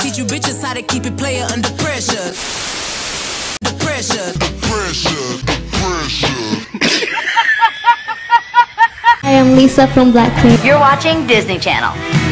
teach you bitches how to keep it player under pressure. The pressure. The pressure. The pressure. I am Lisa from Blackpink. You're watching Disney Channel.